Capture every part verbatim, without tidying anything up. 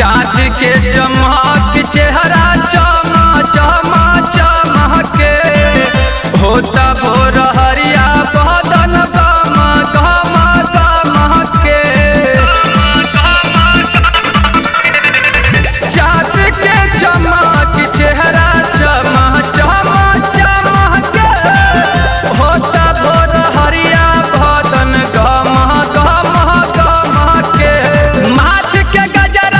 जात के चमक चेहरा चमा चमा चमके होता भोर हरिया बदन बमा गमा तमके जात के चमक चेहरा चमा चमा चमके होता भोर हरिया बदन गमा गमा तमके माथ के गजरा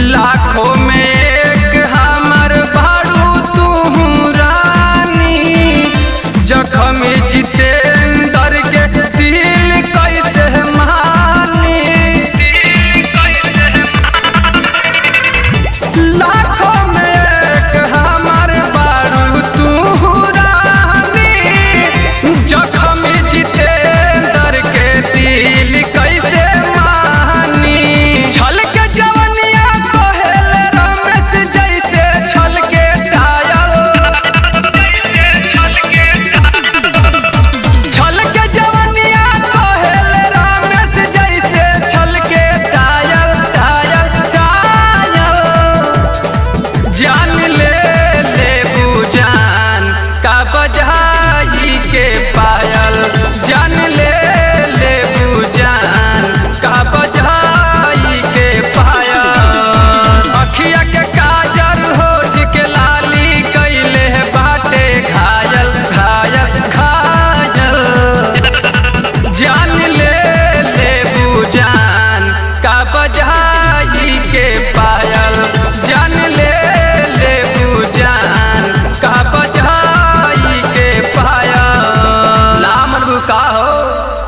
लाखों में एक हमर भारू तू रानी जखम जितेंदर के दिल कैसे मानी लाखों में एक हमर भारू तू रानी जखम जितेंदर के दिल कैसे का हो।